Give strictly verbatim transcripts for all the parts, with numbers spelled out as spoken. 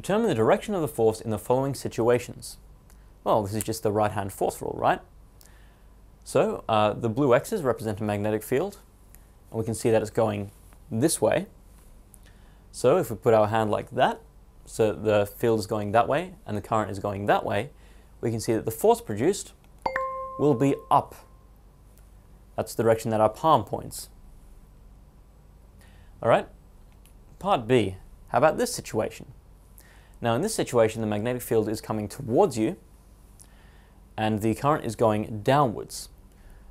Determine the direction of the force in the following situations. Well, this is just the right hand force rule, right? So uh, the blue X's represent a magnetic field, and we can see that it's going this way. So if we put our hand like that, so the field is going that way and the current is going that way, we can see that the force produced will be up. That's the direction that our palm points. All right, part B, how about this situation? Now in this situation, the magnetic field is coming towards you and the current is going downwards.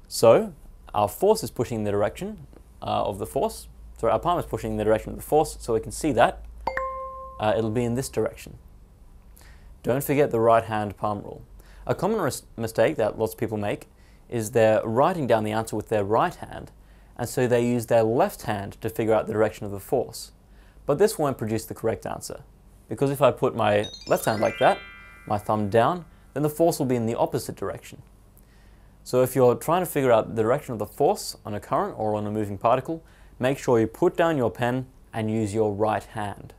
So our force is pushing the direction uh, of the force. So our palm is pushing in the direction of the force, so we can see that uh, it'll be in this direction. Don't forget the right hand palm rule. A common mistake that lots of people make is they're writing down the answer with their right hand, and so they use their left hand to figure out the direction of the force. But this won't produce the correct answer, because if I put my left hand like that, my thumb down, then the force will be in the opposite direction. So if you're trying to figure out the direction of the force on a current or on a moving particle, make sure you put down your pen and use your right hand.